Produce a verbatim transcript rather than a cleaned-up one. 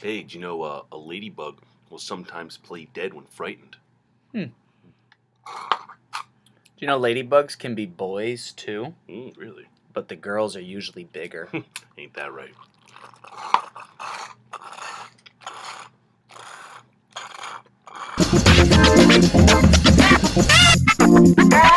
Hey, do you know uh, a ladybug will sometimes play dead when frightened? Hmm. Do you know ladybugs can be boys, too? Mm, really? But the girls are usually bigger. Ain't that right? Ah!